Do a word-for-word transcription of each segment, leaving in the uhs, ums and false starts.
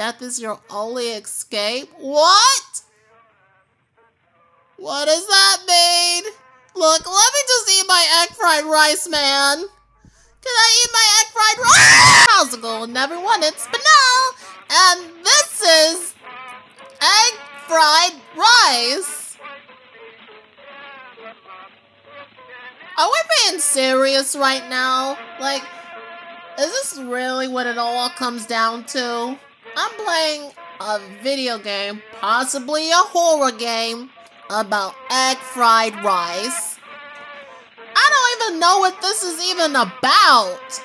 Death is your only escape? What? What does that mean? Look, let me just eat my egg fried rice, man. Can I eat my egg fried rice? How's it going, everyone? It's Spinel, and this is egg fried rice. Are we being serious right now? Like, is this really what it all comes down to? I'm playing a video game, possibly a horror game, about egg fried rice. I don't even know what this is even about.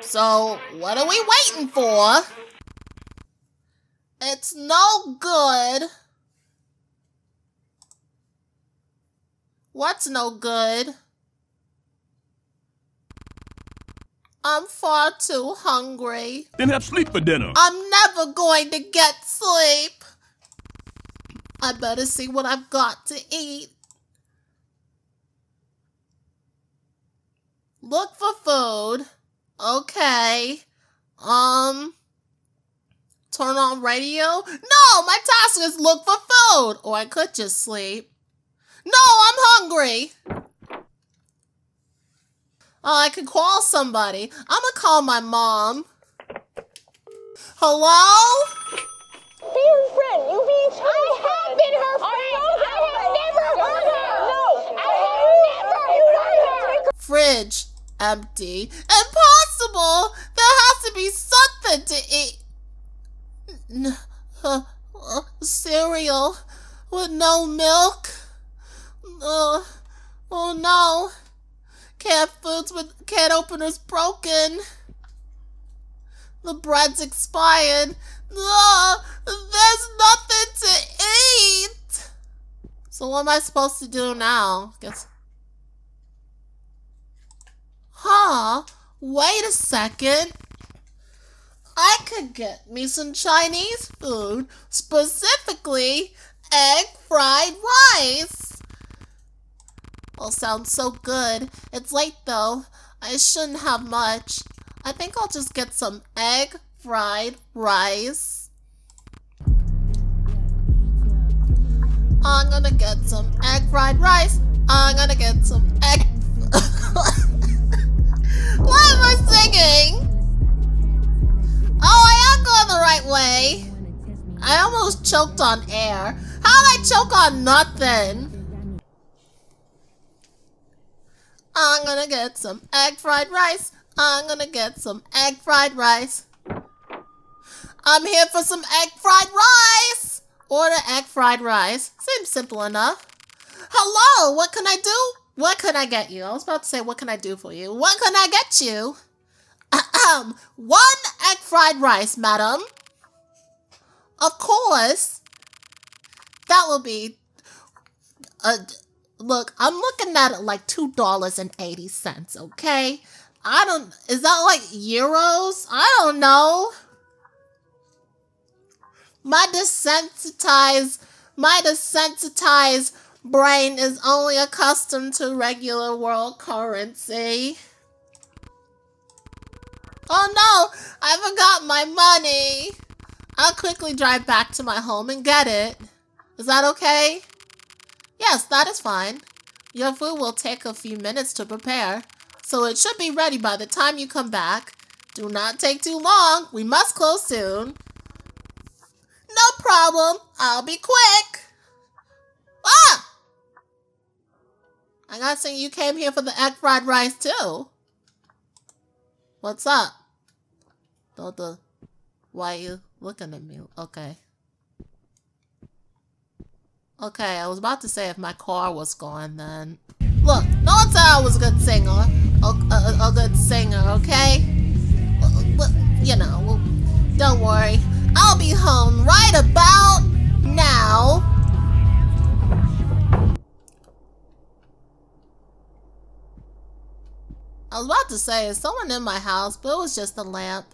So, what are we waiting for? It's no good. What's no good? I'm far too hungry. Then have sleep for dinner. I'm never going to get sleep. I better see what I've got to eat. Look for food. Okay. Um. Turn on radio. No, my task is look for food. Or I could just sleep. No, I'm hungry. Oh, I could call somebody. I'm gonna call my mom. Hello? Be her friend. You be her friend. I have been her friend. I have never hurt her. No, I have never hurt her. Fridge empty. Impossible. There has to be something to eat. N uh, uh, cereal with no milk. Uh, oh no. Cat foods with cat openers broken. The bread's expired. Ugh, there's nothing to eat. So what am I supposed to do now? Guess. Huh? Wait a second. I could get me some Chinese food, specifically egg fried rice. Oh, sounds so good. It's late though. I shouldn't have much. I think I'll just get some egg fried rice. I'm gonna get some egg fried rice. I'm gonna get some egg. Why am I singing? Oh, I am going the right way. I almost choked on air. How'd I choke on nothing? I'm gonna get some egg fried rice. I'm gonna get some egg fried rice. I'm here for some egg fried rice. Order egg fried rice. Seems simple enough. Hello, what can I do? What can I get you? I was about to say, what can I do for you? What can I get you? Ahem. One egg fried rice, madam. Of course. That will be... a. Look, I'm looking at it like two dollars and eighty cents, okay? I don't... Is that like euros? I don't know. My desensitized... My desensitized brain is only accustomed to regular world currency. Oh no! I forgot my money! I'll quickly drive back to my home and get it. Is that okay? Yes, that is fine. Your food will take a few minutes to prepare, so it should be ready by the time you come back. Do not take too long. We must close soon. No problem. I'll be quick. Ah! I gotta say, you came here for the egg fried rice, too. What's up? Don't the... Why are you looking at me? Okay. Okay, I was about to say if my car was gone then. Look, no one said I was a good singer. A, a, a good singer, okay? Well, you know, don't worry. I'll be home right about now. I was about to say, is someone in my house? But it was just a lamp.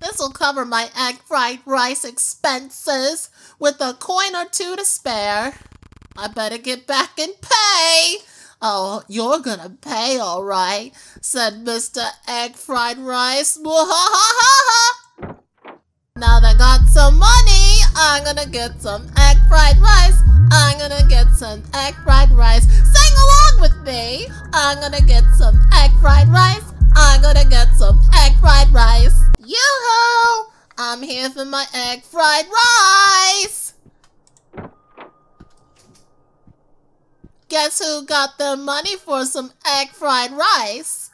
This will cover my egg fried rice expenses with a coin or two to spare. I better get back and pay. "Oh, you're gonna pay, all right," said Mister Egg Fried Rice. "Now that I got some money, I'm gonna get some egg fried rice. I'm gonna get some egg fried rice. Sing along with me. I'm gonna get some egg fried rice. I'm gonna get some egg fried rice. Yoo-hoo! I'm here for my egg fried rice." Guess who got the money for some egg fried rice?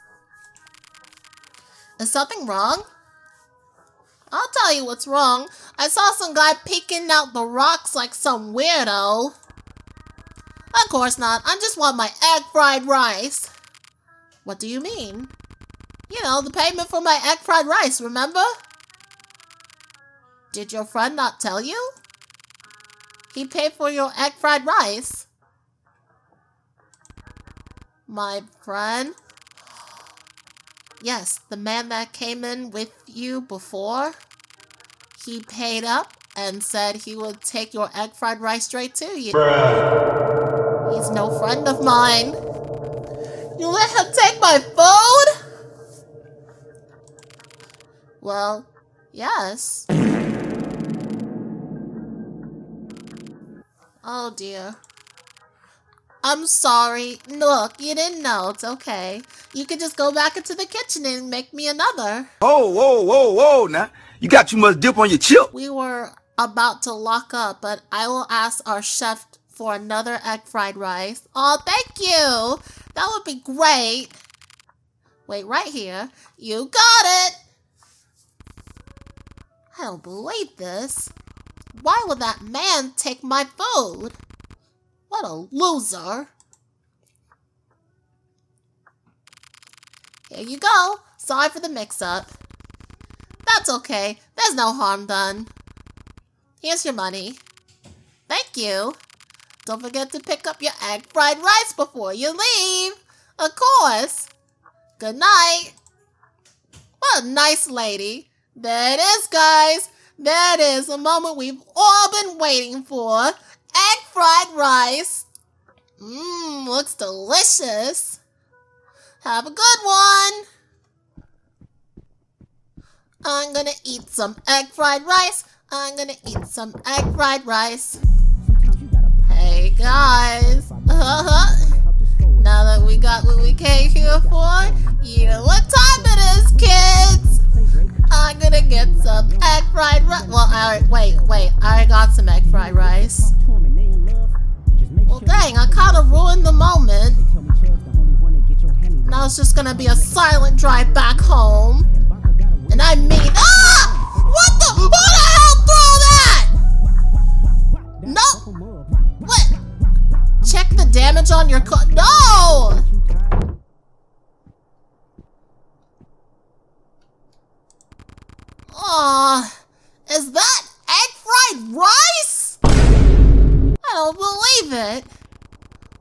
Is something wrong? I'll tell you what's wrong. I saw some guy peeking out the rocks like some weirdo. Of course not. I just want my egg fried rice. What do you mean? You know, the payment for my egg fried rice, remember? Did your friend not tell you? He paid for your egg fried rice. My friend? Yes, the man that came in with you before. He paid up and said he would take your egg fried rice straight to you. Bruh. He's no friend of mine. You let him take my food? Well, yes. Oh dear. I'm sorry. Look, you didn't know. It's okay. You could just go back into the kitchen and make me another. Oh, whoa, whoa, whoa. Now, you got too much dip on your chip. We were about to lock up, but I will ask our chef for another egg fried rice. Oh, thank you. That would be great. Wait, right here. You got it. I don't believe this. Why would that man take my food? What a loser. Here you go. Sorry for the mix-up. That's okay. There's no harm done. Here's your money. Thank you. Don't forget to pick up your egg fried rice before you leave. Of course. Good night. What a nice lady. There it is, guys. There it is, a moment we've all been waiting for. Egg fried rice. Mmm, looks delicious. Have a good one. I'm gonna eat some egg fried rice. I'm gonna eat some egg fried rice. Hey guys. Uh-huh. Now that we got what we came here for, you know what time it is, kids. I'm gonna get some egg fried rice. Well, I wait, wait. I got some egg fried rice. Well, dang, I kind of ruined the moment. Now it's just gonna be a silent drive back home. And I mean, ah! What the? Who the hell threw that? No. What? Check the damage on your car. No. Aw, is that egg fried rice? I don't believe it.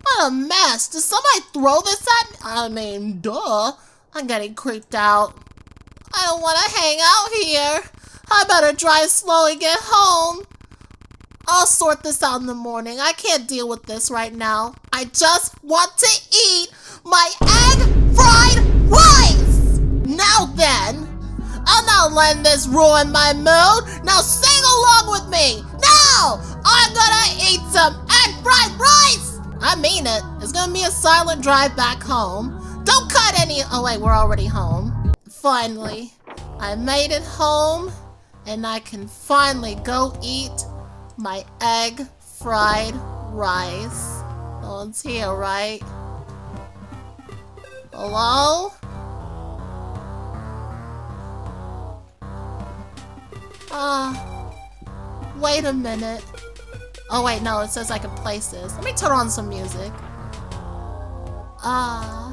What a mess. Did somebody throw this at me? I mean, duh. I'm getting creeped out. I don't want to hang out here. I better drive slow and get home. I'll sort this out in the morning. I can't deal with this right now. I just want to eat my egg fried rice. Now then. I'm not letting this ruin my mood. Now sing along with me. Now I'm gonna eat some egg fried rice. I mean it. It's gonna be a silent drive back home. Don't cut any. Oh wait, we're already home. Finally, I made it home, and I can finally go eat my egg fried rice. No one's here, right? Hello? Ah, uh, wait a minute. Oh wait, no, it says I can place this. Let me turn on some music. Ah, uh,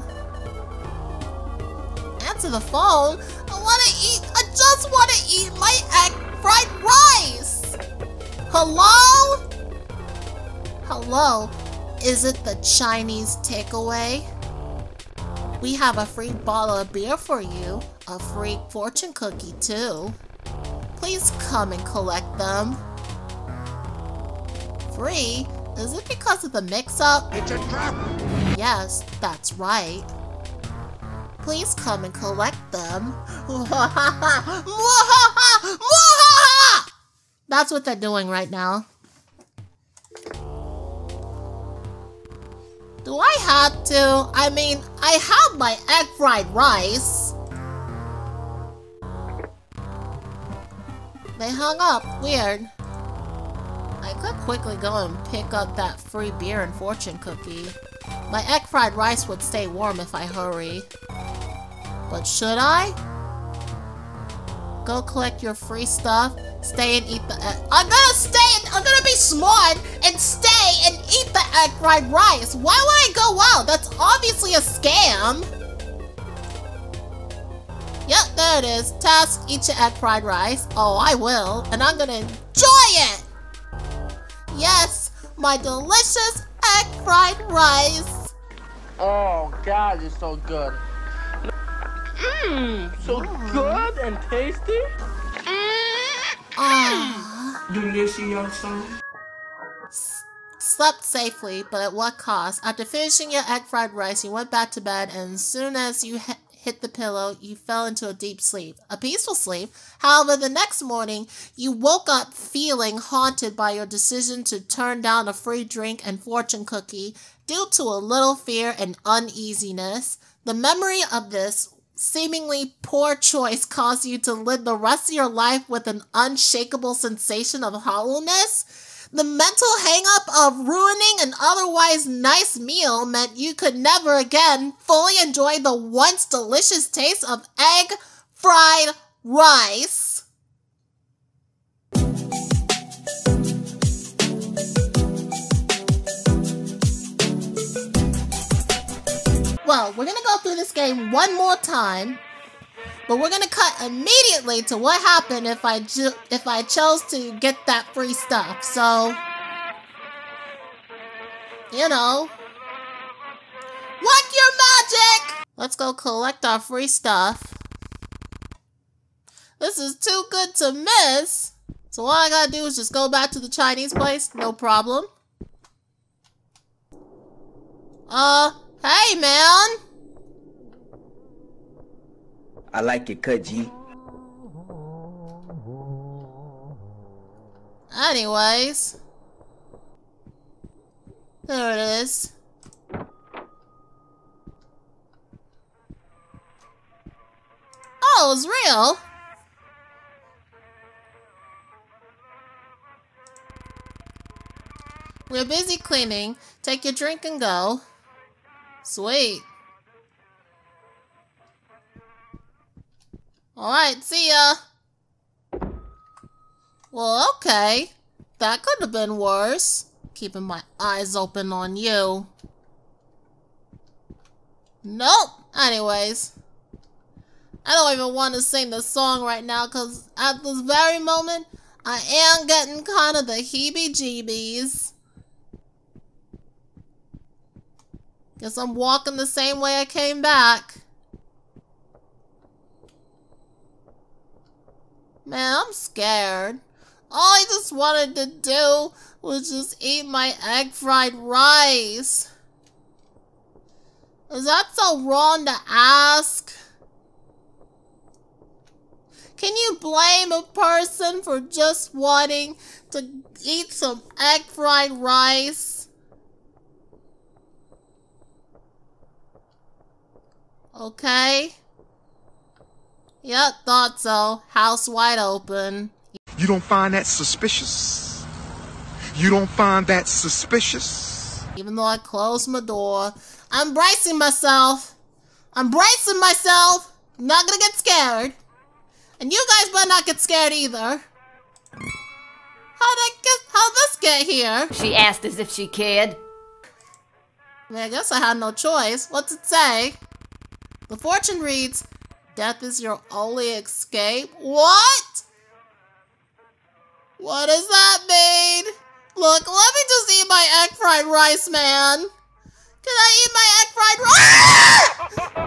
answer the phone. I wanna eat, I just wanna eat my egg fried rice. Hello? Hello, is it the Chinese takeaway? We have a free bottle of beer for you. A free fortune cookie too. Please come and collect them. Free? Is it because of the mix-up? It's a trap! Yes, that's right. Please come and collect them. That's what they're doing right now. Do I have to? I mean, I have my egg fried rice. They hung up. Weird. I could quickly go and pick up that free beer and fortune cookie. My egg fried rice would stay warm if I hurry. But should I? Go collect your free stuff, stay and eat the egg. I'm gonna stay and I'm gonna be smart and stay and eat the egg fried rice. Why would I go out? That's obviously a scam. Yep, there it is. Task, eat your egg fried rice. Oh, I will. And I'm gonna enjoy it. Yes, my delicious egg fried rice. Oh, God, it's so good. Mmm, so mm. good and tasty. Ah, delicious. Slept safely, but at what cost? After finishing your egg fried rice, you went back to bed, and as soon as you hit the pillow, you fell into a deep sleep. A peaceful sleep. However, the next morning, you woke up feeling haunted by your decision to turn down a free drink and fortune cookie due to a little fear and uneasiness. The memory of this seemingly poor choice caused you to live the rest of your life with an unshakable sensation of hollowness. The mental hang-up of ruining an otherwise nice meal meant you could never again fully enjoy the once delicious taste of egg fried rice. Well, we're gonna go through this game one more time, but we're gonna cut immediately to what happened if I ju if I chose to get that free stuff. So, you know, work your magic. Let's go collect our free stuff. This is too good to miss. So all I gotta do is just go back to the Chinese place. No problem. Uh, hey man. I like it, Kudji. Anyways. There it is. Oh, it's real? We're busy cleaning. Take your drink and go. Sweet. Alright, see ya. Well, okay. That could have been worse. Keeping my eyes open on you. Nope. Anyways. I don't even want to sing this song right now because at this very moment, I am getting kind of the heebie-jeebies. Guess I'm walking the same way I came back. Man, I'm scared. All I just wanted to do was just eat my egg fried rice. Is that so wrong to ask? Can you blame a person for just wanting to eat some egg fried rice? Okay. Yep, thought so. House wide open. You don't find that suspicious? You don't find that suspicious? Even though I closed my door, I'm bracing myself. I'm bracing myself. I'm not gonna get scared. And you guys better not get scared either. How'd I get, how'd this get here? She asked as if she cared. I mean, I guess I had no choice. What's it say? The fortune reads, death is your only escape? What? What does that mean? Look, let me just eat my egg fried rice, man. Can I eat my egg fried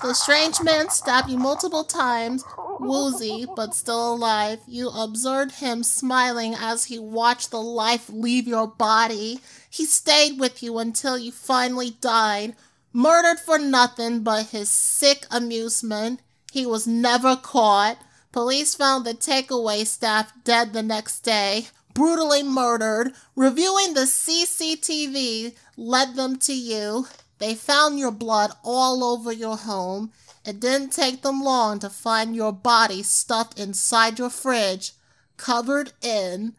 rice? The strange man stabbed you multiple times woozy but still alive. You observed him smiling as he watched the life leave your body. He stayed with you until you finally died, murdered for nothing but his sick amusement. He was never caught. Police found the takeaway staff dead the next day, brutally murdered. Reviewing the C C T V led them to you. They found your blood all over your home. It didn't take them long to find your body stuffed inside your fridge, covered in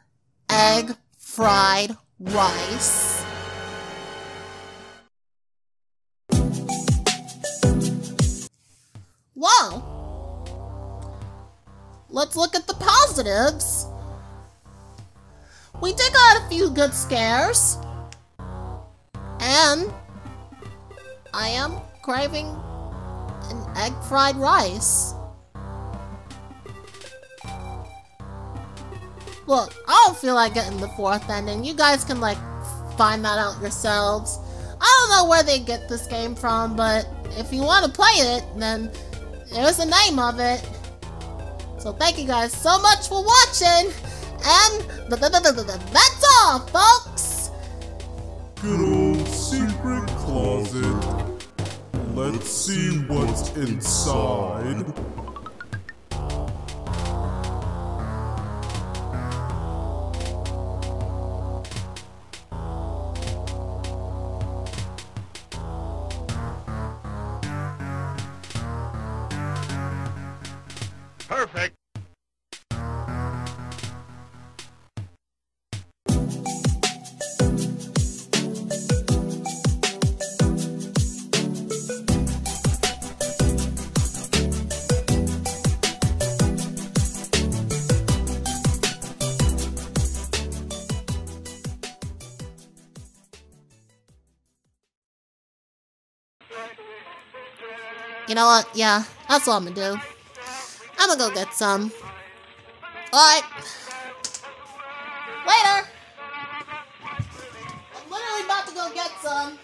egg fried rice. Wow! Let's look at the positives. We did got a few good scares. And I am craving an egg fried rice. Look, I don't feel like getting the fourth ending. You guys can like find that out yourselves. I don't know where they get this game from, but if you want to play it, then there's the name of it. So thank you guys so much for watching, and that's all, folks. Good old secret closet. Let's see what's inside. Perfect. You know what? Yeah, that's what I'm gonna do. I'm gonna go get some. Alright. Later! I'm literally about to go get some.